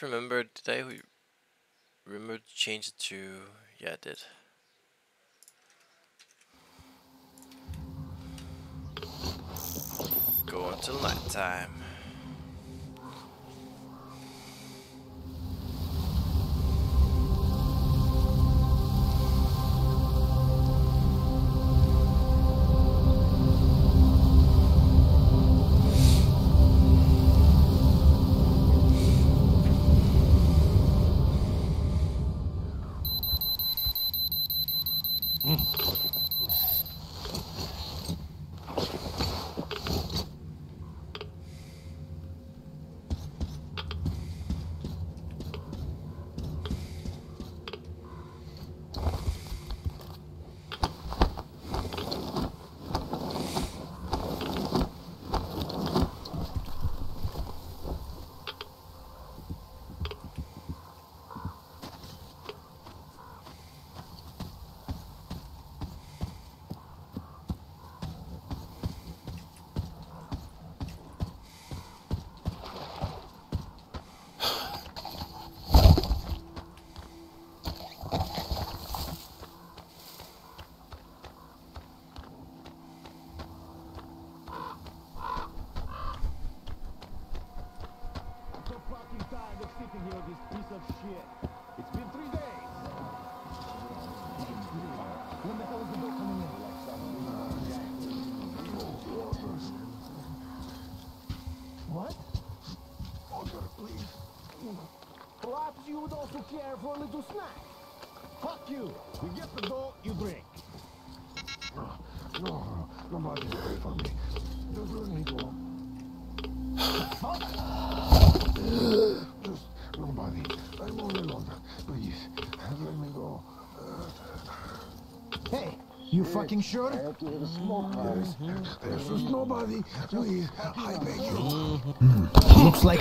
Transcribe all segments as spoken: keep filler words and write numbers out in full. just remembered, did I remember to change it to, yeah I did. Go until night time. Care for a little snack. Fuck you. We get the door, you drink. No, no, nobody's here for me. Just let me go. Just nobody. I'm all alone. Please, let me go. Uh, hey, you hey, fucking sure? I have to have a smoke. There's, there's just nobody. Please, I beg you. Looks like.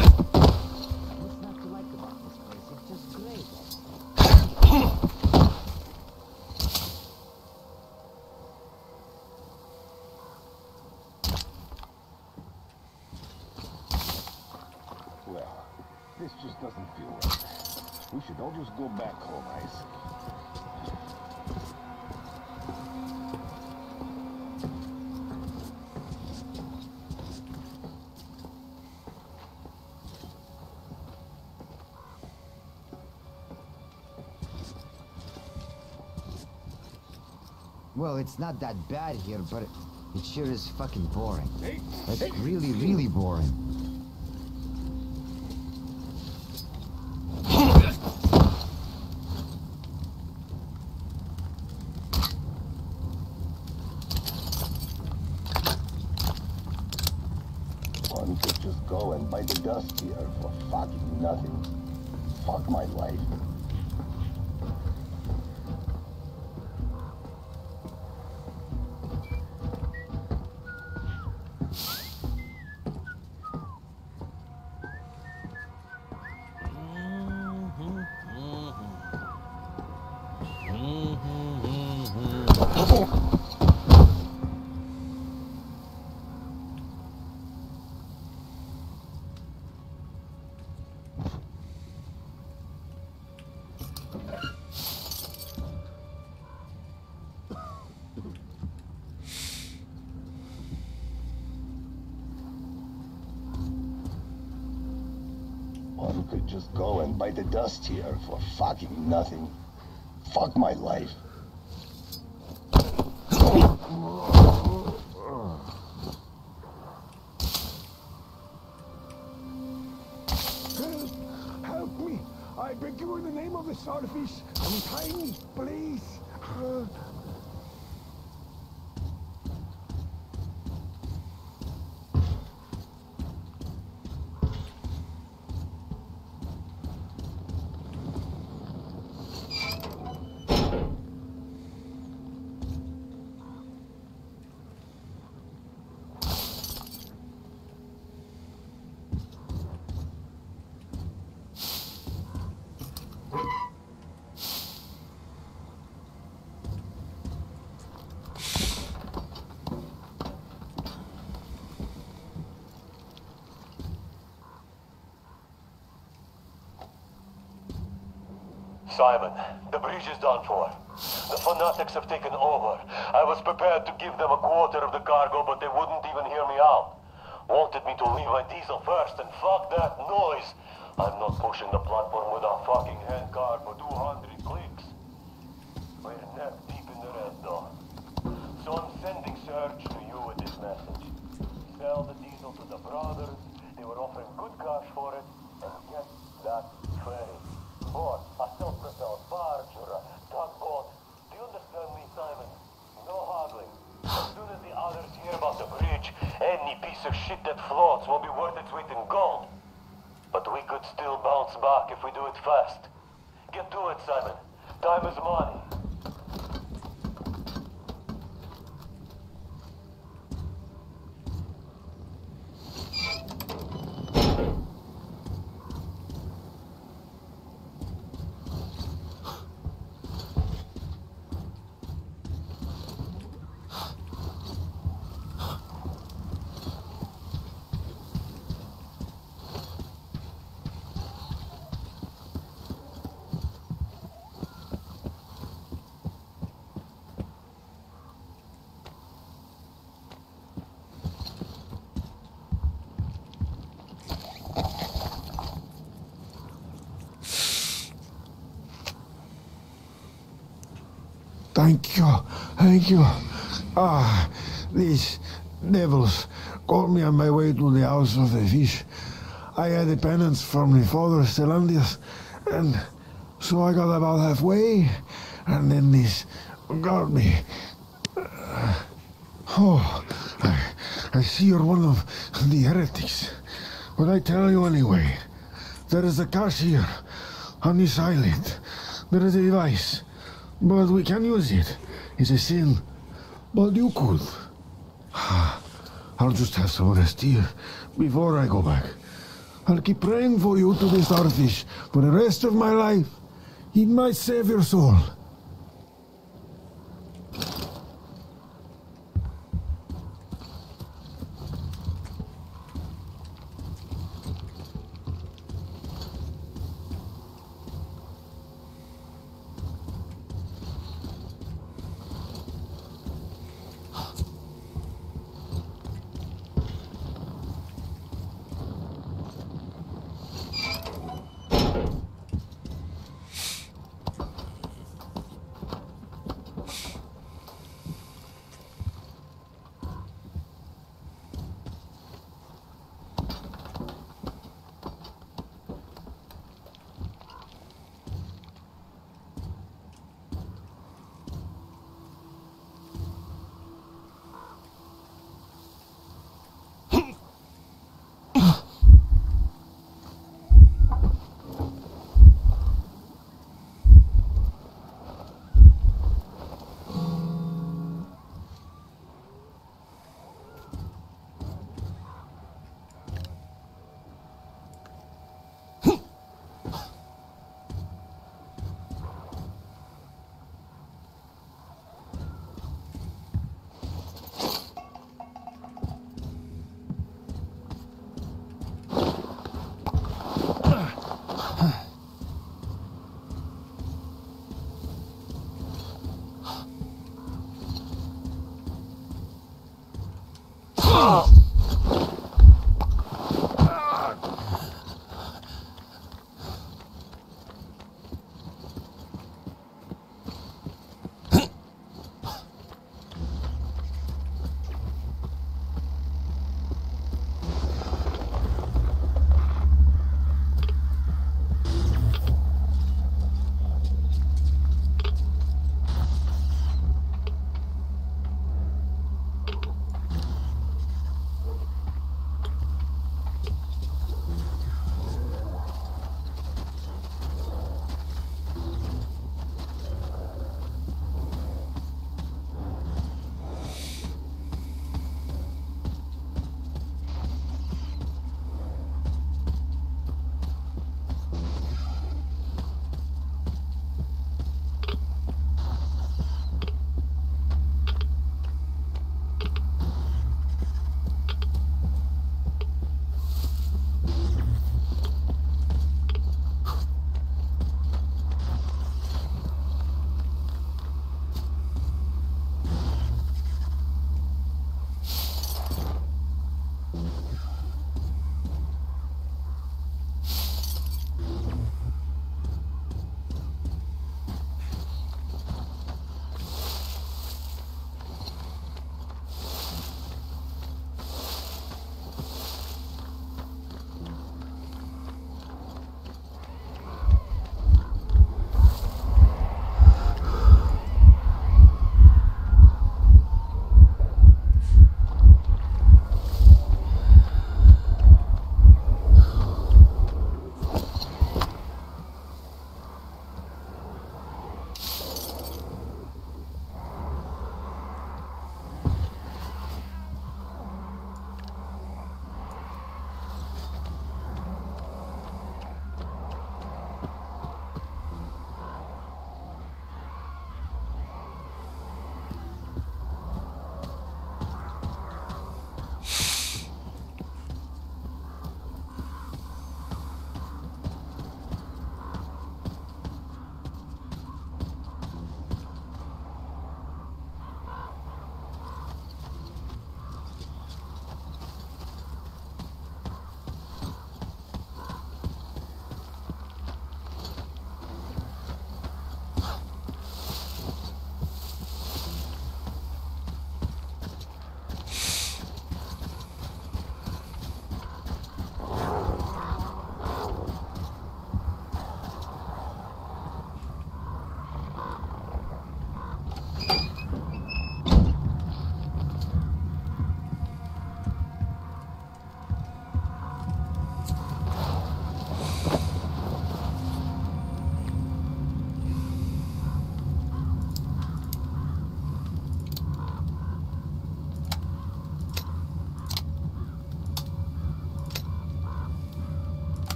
Well, it's not that bad here, but it sure is fucking boring. Like, really, really boring. One could just go and bite the dust here for fucking nothing. Fuck my life. Just go and bite the dust here for fucking nothing. Fuck my life. Help me! I beg you in the name of the swordfish, untie me, please. Uh... Simon, the bridge is done for. The fanatics have taken over. I was prepared to give them a quarter of the cargo, but they wouldn't even hear me out. Wanted me to leave my diesel first, and fuck that noise. I'm not pushing the platform with a fucking handcar for two hundred clicks. We're neck deep in the red, though. So I'm sending Serge to you with this message. Sell the diesel to the brothers. They were offering good cash for it. And get that ferry. Or a self-propelled barge or a tugboat. Do you understand me, Simon? No haggling. As soon as the others hear about the bridge, any piece of shit that floats will be worth its weight in gold. But we could still bounce back if we do it fast. Get to it, Simon. Time is money. Thank you, thank you. Ah, these devils caught me on my way to the house of the fish. I had a penance from my father, Stellantis, and so I got about halfway, and then this got me. Uh, oh, I, I see you're one of the heretics. But I tell you anyway, there is a cache here on this island. There is a device. But we can use it. It's a sin. But you could. I'll just have some rest here before I go back. I'll keep praying for you to be starfish for the rest of my life. It might save your soul.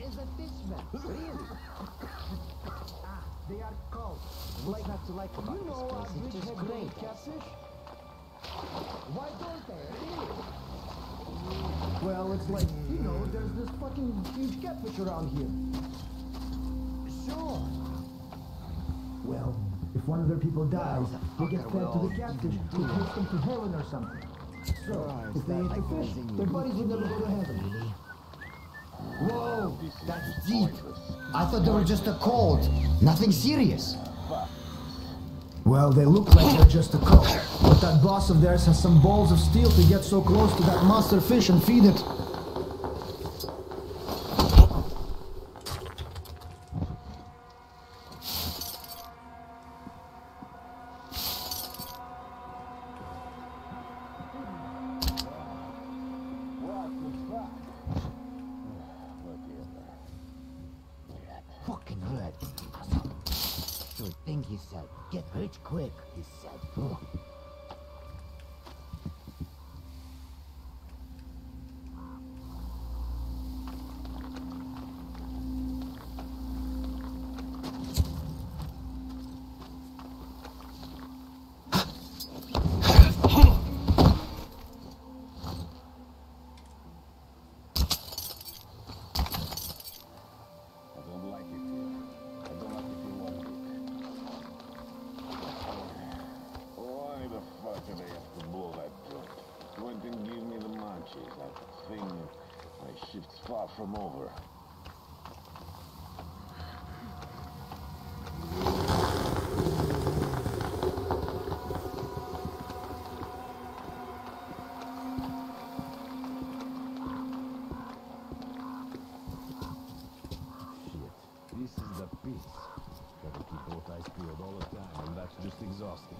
is a fishman, really. Ah, they are called. Like, not to like about you know this place, it's just great. Catfish? Why don't they? Really? Well, it's like, you know, there's this fucking huge catfish around here. Sure. Well, if one of their people dies, they get fed to the catfish who takes them to heaven or something. So, if they eat the fish, their bodies will never go to heaven. Whoa, that's deep. I thought they were just a cult. Nothing serious. Well, they look like they're just a cult. But that boss of theirs has some balls of steel to get so close to that monster fish and feed it. From over. Shit, this is the piece. Gotta keep both eyes peeled all the time, and that's just exhausting.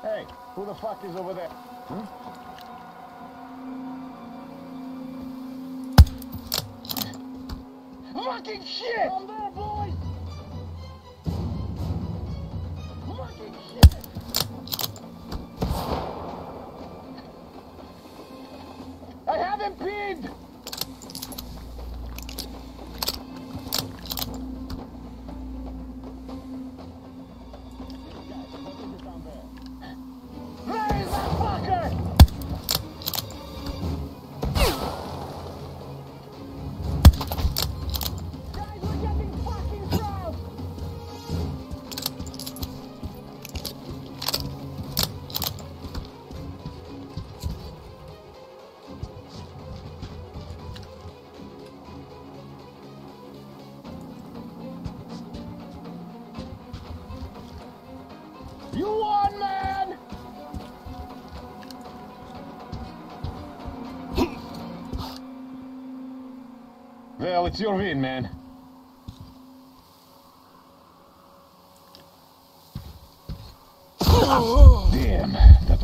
Hey, who the fuck is over there? Hmm? Fucking shit! I'm there, boys! Fucking shit! I have him pinned! Well, it's your vein, man. Oh. Damn. That...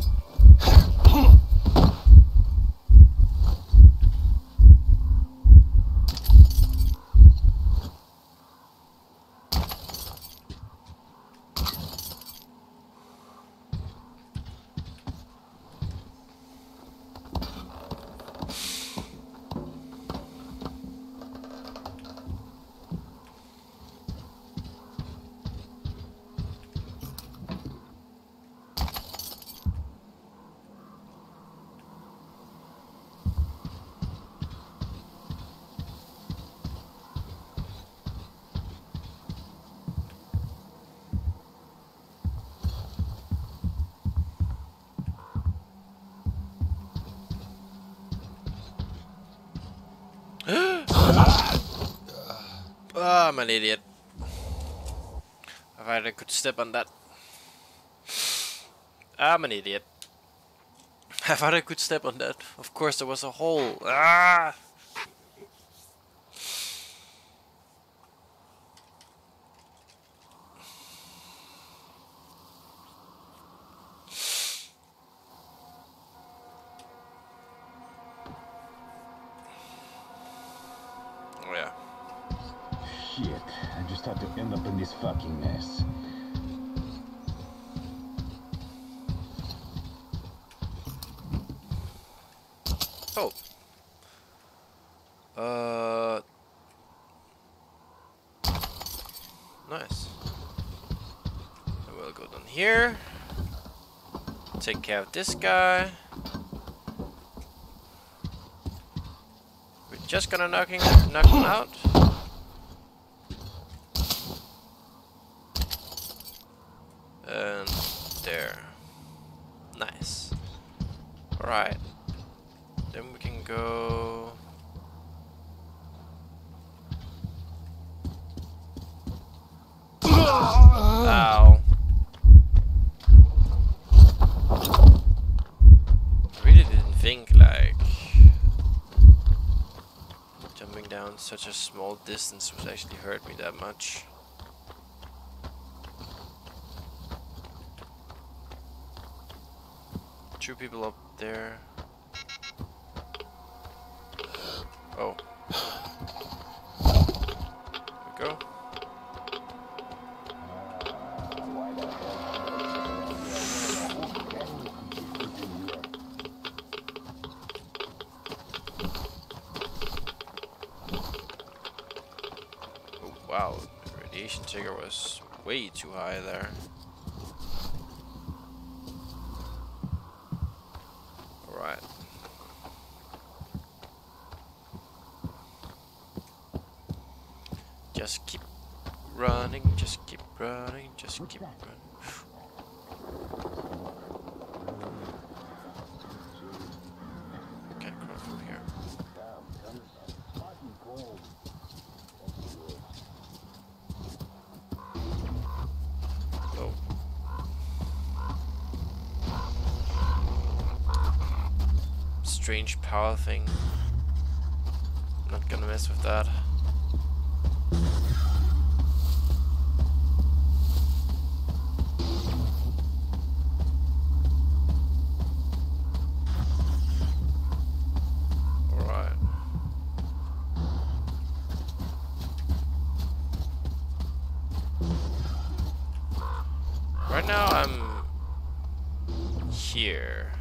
Ah, I'm an idiot. All right, I could step on that. I'm an idiot. I thought I could step on that. Of course, there was a hole. Ah! Fucking mess. Oh. Uh. Nice. I will go down here. Take care of this guy. We're just gonna knock him, knock him out. And there. Nice. Alright. Then we can go... Ow. I really didn't think, like... jumping down such a small distance would actually hurt me that much. Two people up there. Oh. There we go. Oh, wow, the radiation trigger was way too high there. Just keep running, just keep running, just keep running. Can't crawl from here. Oh. Strange power thing. Not gonna mess with that. Right now I'm here.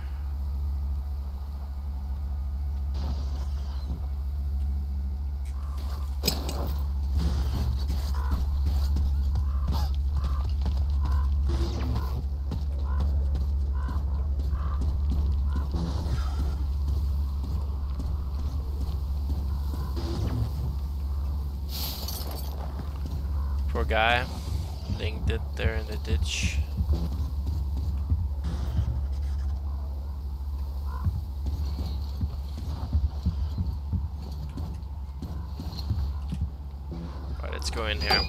Poor guy. Linked it there in the ditch. Alright, let's go in here.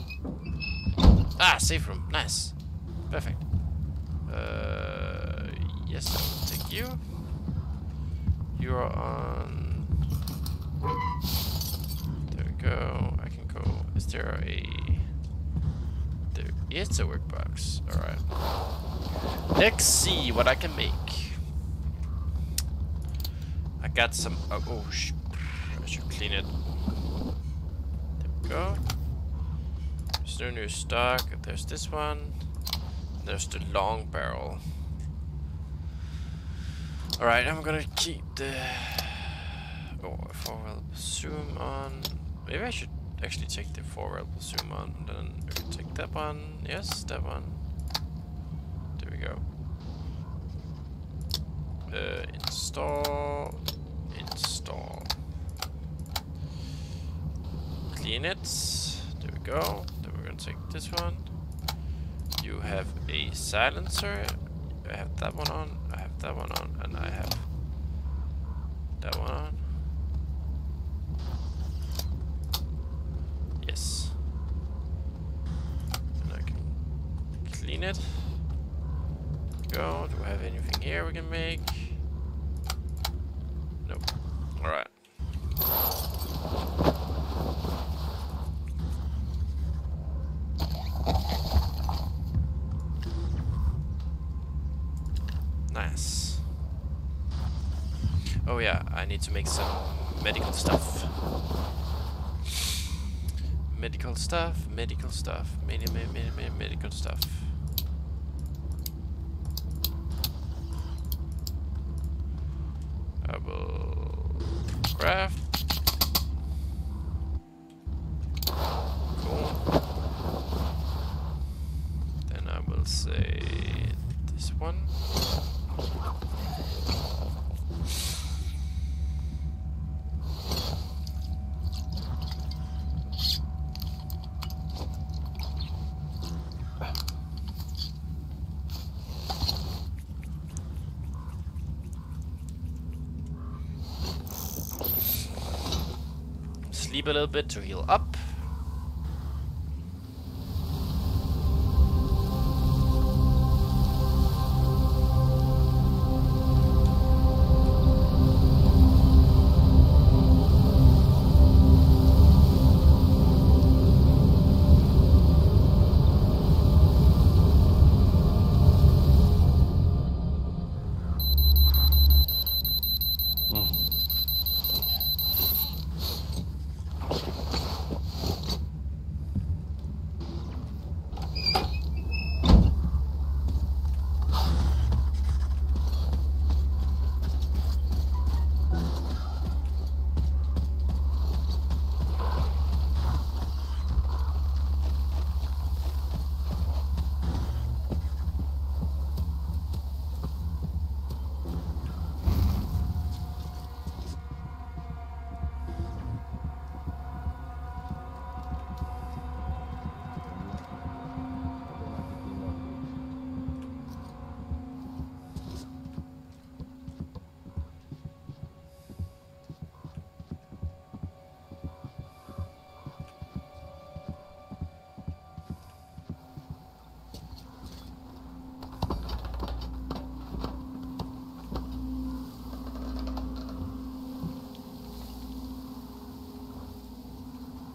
Ah, safe room. Nice. Perfect. Uh, yes, I will take you. You are on... There we go, I can go, is there a, there is a workbox, alright. Let's see what I can make. I got some, oh, oh sh I should clean it. There we go. There's no new stock, there's this one. There's the long barrel. Alright, I'm gonna keep the... Oh, four-wheel zoom on. Maybe I should actually take the four-wheel zoom on, and then we can take that one. Yes, that one. There we go. Uh, install. Install. Clean it. There we go. Then we're gonna take this one. You have a silencer. I have that one on. I have that one on, and I have that one on. Yes. And I can clean it. Go. Do we have anything here we can make? Nope. All right. Nice. Oh yeah, I need to make some medical stuff. Medical stuff, medical stuff, many, many, many, many medical stuff. I will craft. Cool. Then I will say this one. Sleep a little bit to heal up.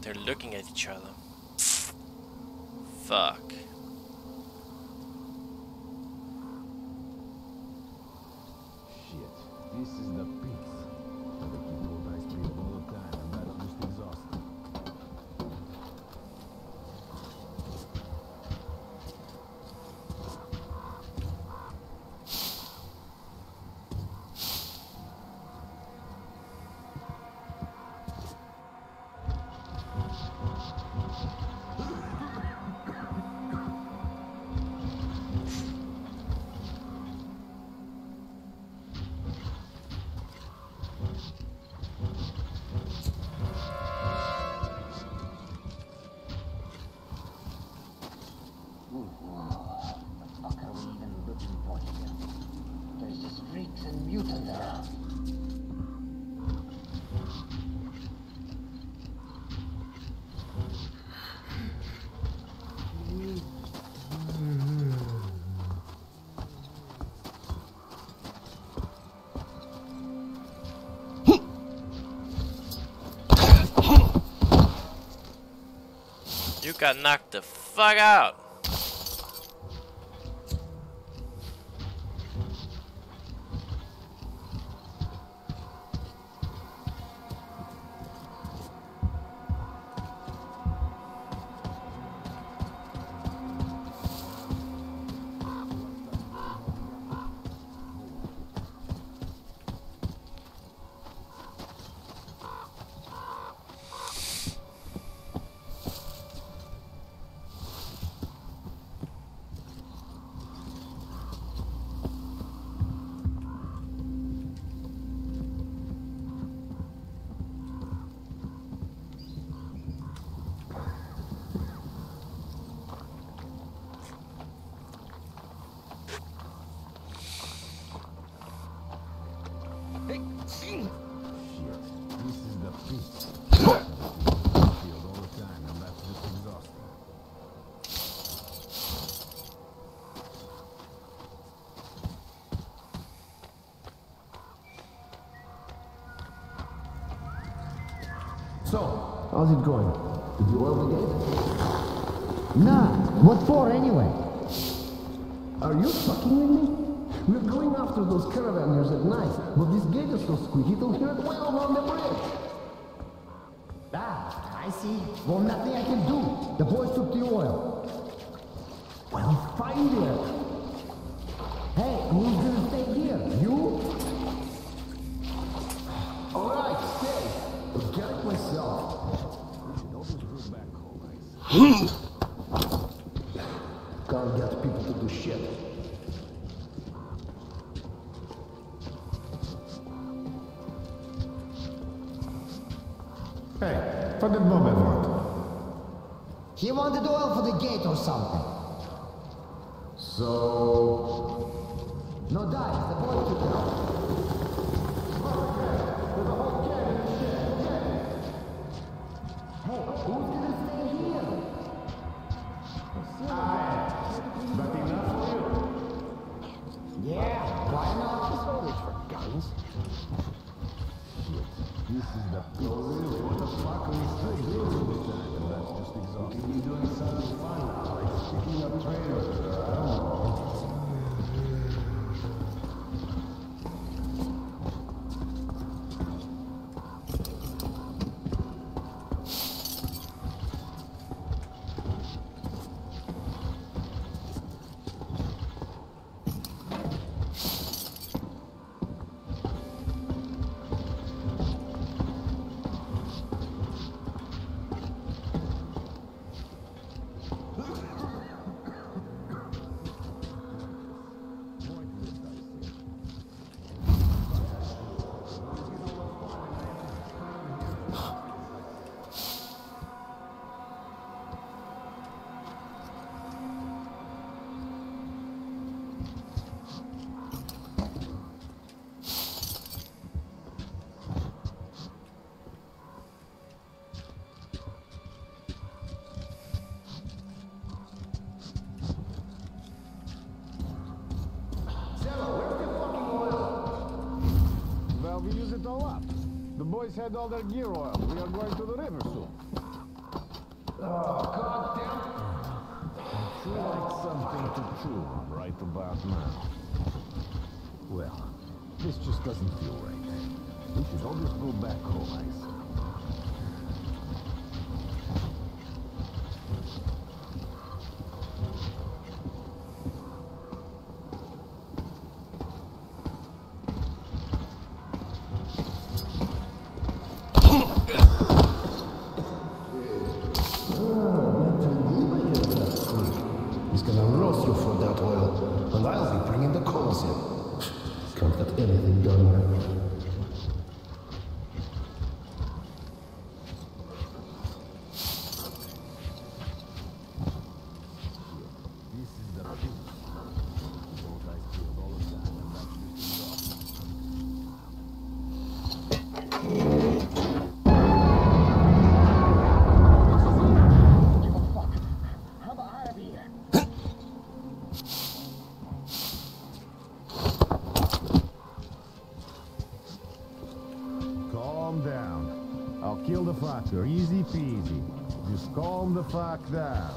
They're looking at each other. Fuck. Shit, this is the piece. I think you told I speak all the time. I'm not just exhausted. You got knocked the fuck out. How's it going? Did you oil the gate? Nah, what for anyway? Are you fucking with me? We're going after those caravanners at night, but this gate is so squeaky, they'll hear it well over on the bridge. Ah, I see. Well, nothing I can do. The boys took the oil. Well, find it. Hey, who's gonna stay here? You? Alright, stay. I'll get it myself. Can't get people to do shit. Hey, what did Bobby want? He wanted oil for the gate or something. So... No dice, the boy took it off. Hey, who's gonna stay here? Aye, but enough for you. Yeah, why not? It's no need for guns. Shit, this is the... Oh really, what the fuck are we still doing with that? That's just exhausting. We can be doing something fun now, like picking up trailers or I don't know. Had all their gear oil. We are going to the river soon. Oh, goddamn! I'd sure like something to chew on right about now. Well, this just doesn't feel right. We should always go back home, I say. Calm the fuck down.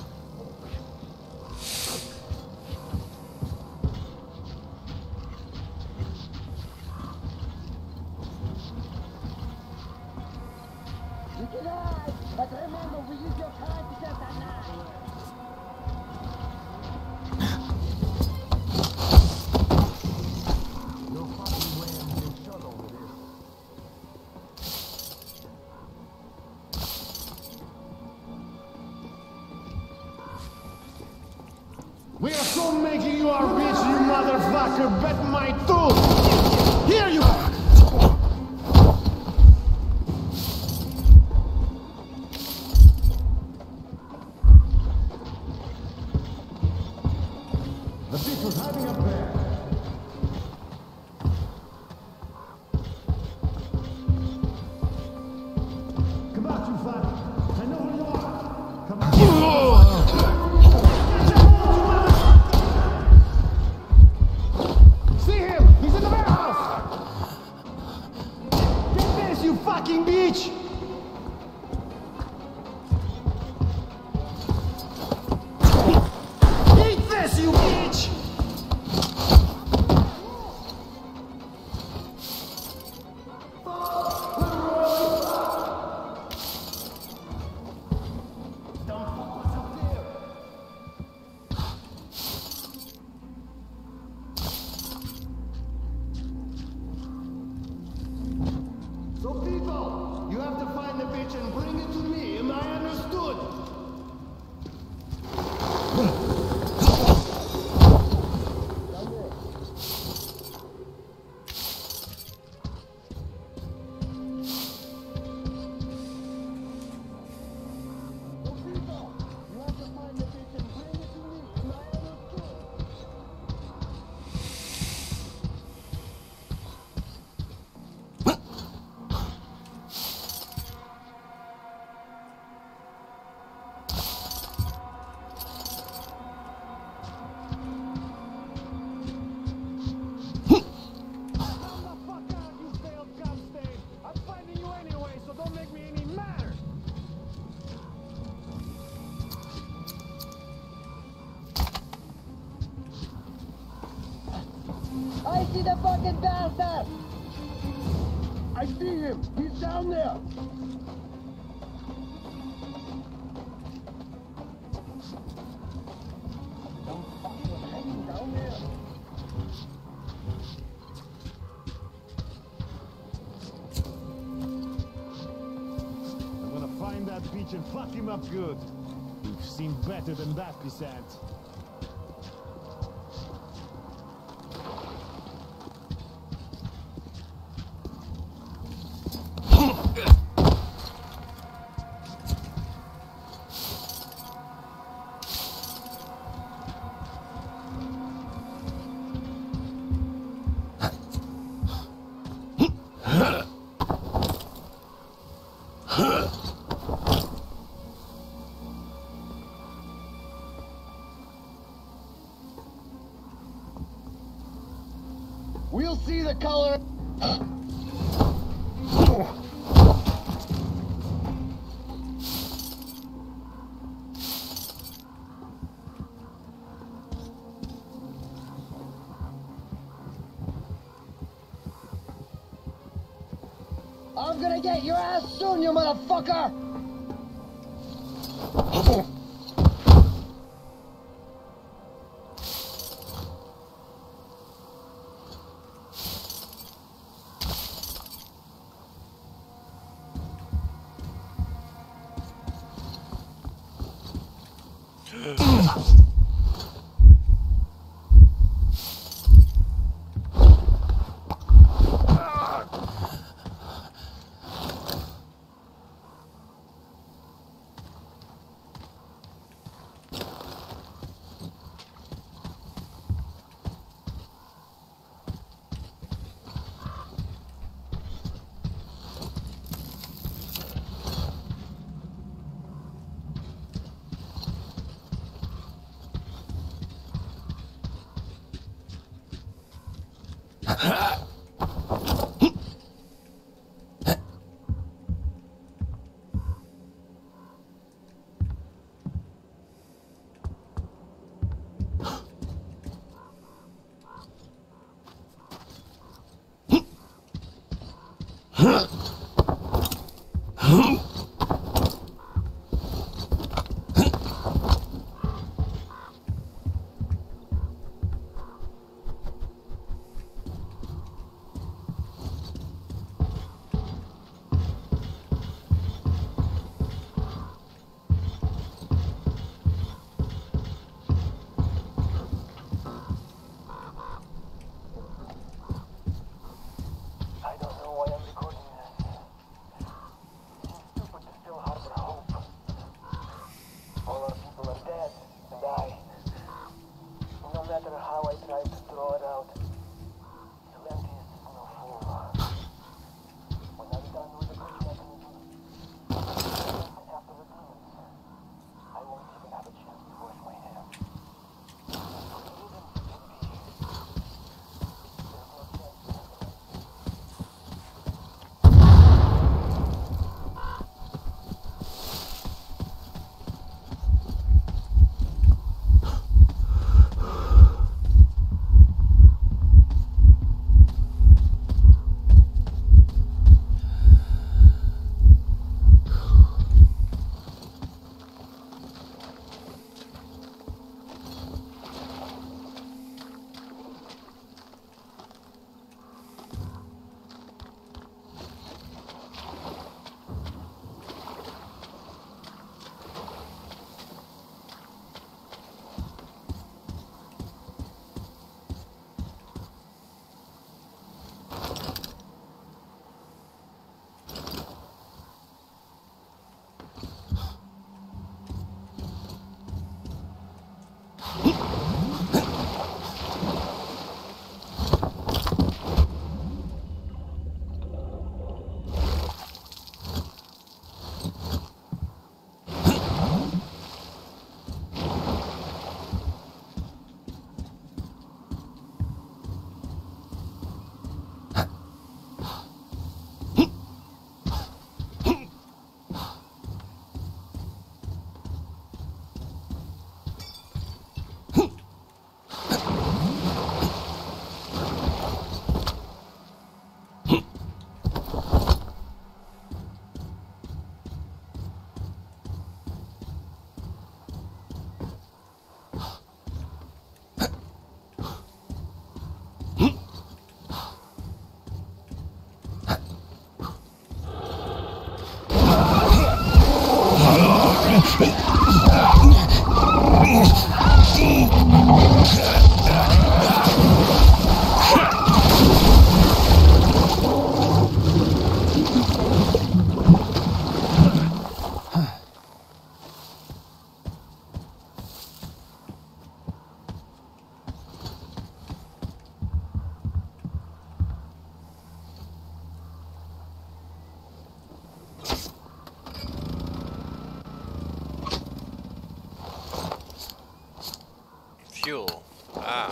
We are so making you our bitch, you motherfucker! Bet my tooth! Here you are! The bitch was hiding up there! Come out, you fuck! I know where you are! Come out! Fucking bitch! Eat this, you bitch! Don't fuck what's up there! So people! You have to find the bitch and bring it to me. Am I understood? I see the fucking bastard! I see him! He's down there! Don't fuck with him down there! I'm gonna find that bitch and fuck him up good! We've seen better than that, Pissant. We'll see the color. I'm gonna get your ass soon, you motherfucker! Ha! I tried to throw it out. Fuel. Ah.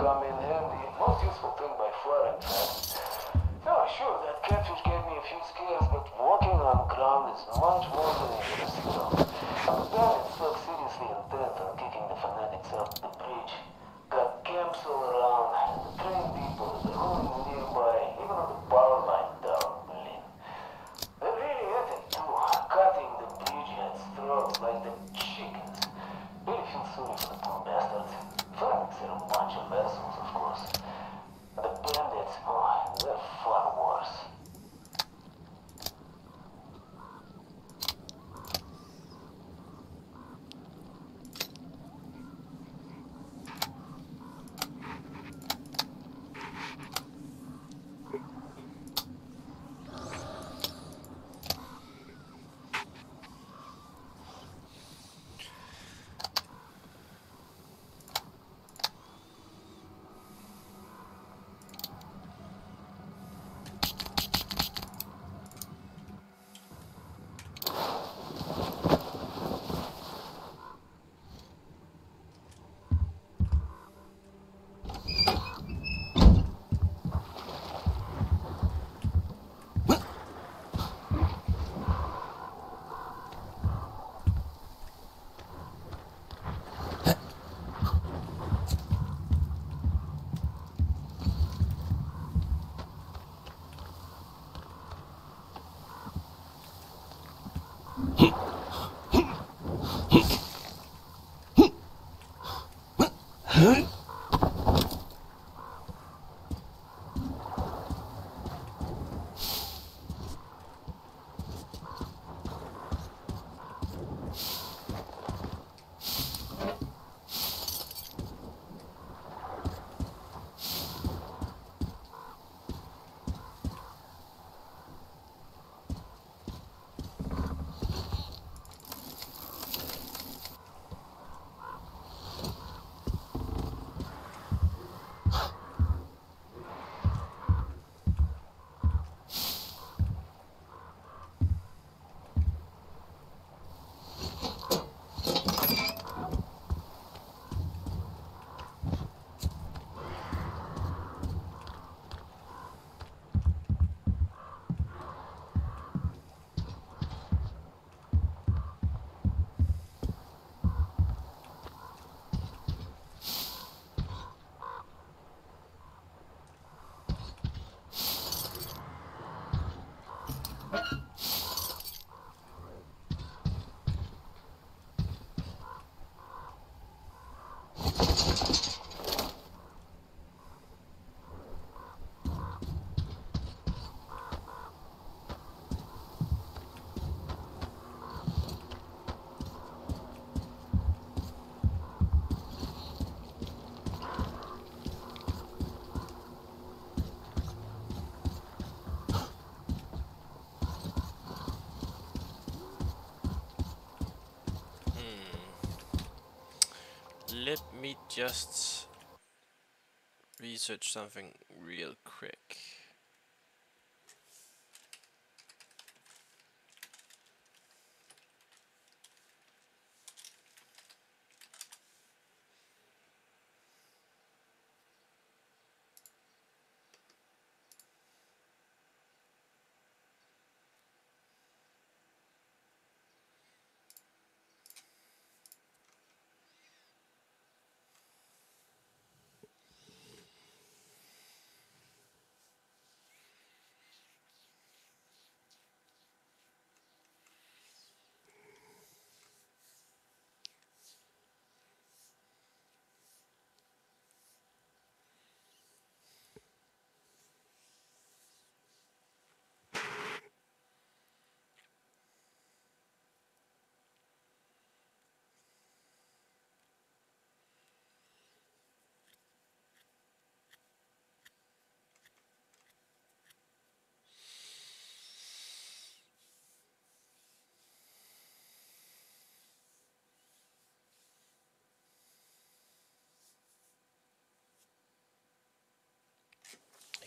Come in handy. Most useful thing by far, in fact. Yeah, sure, that catfish gave me a few scares, but walking on ground is much more than a good signal. The bandits look seriously intent on kicking the fanatics up the bridge. Got camps all around, the train people, the rolling nearby, even on the power line down Berlin. They're really at it too, cutting the bridgeheads' throats like the chickens. Really feel sorry for the poor. vessels, of course. The bandits, oh, they're far worse. Huh? Let me just research something real quick.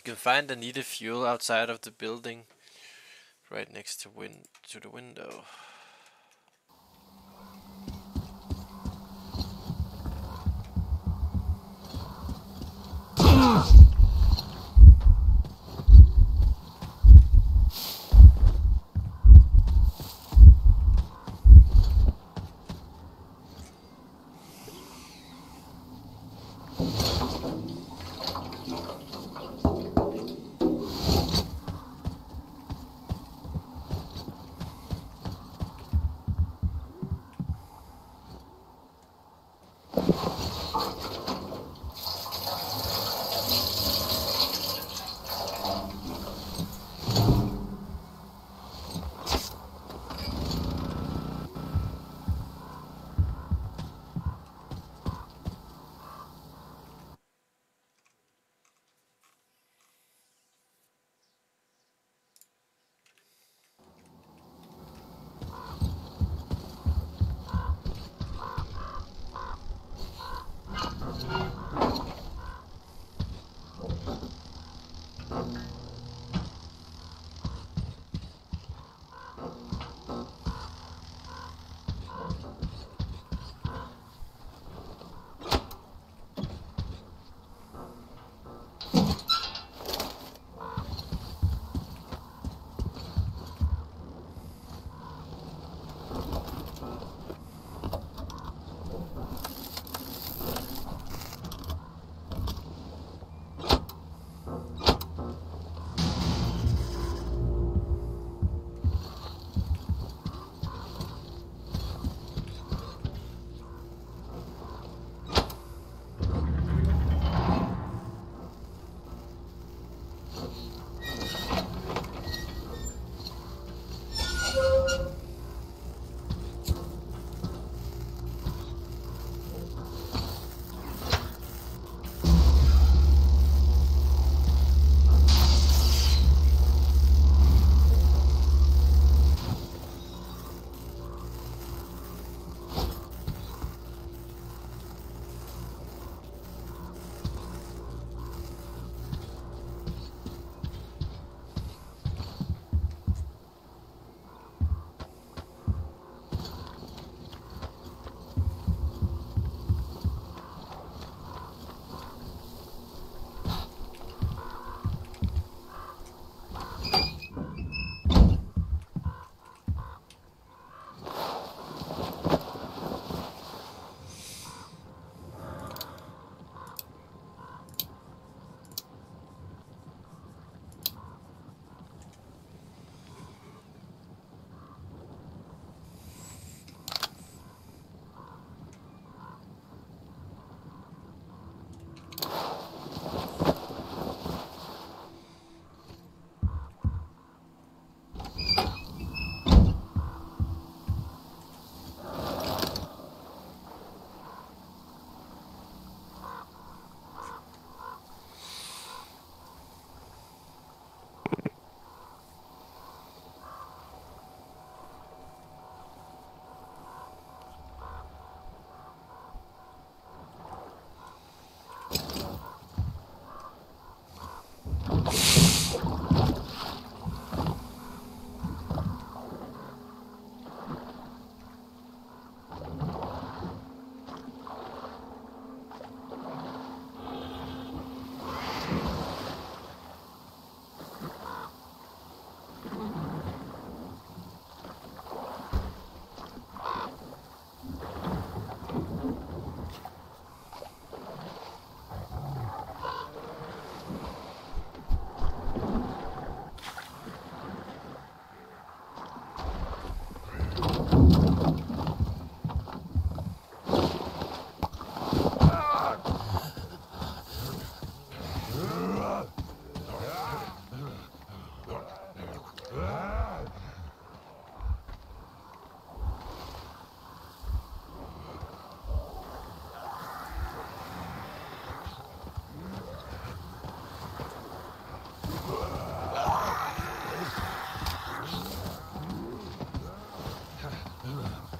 You can find the needed fuel outside of the building, right next to win to the window.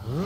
嗯。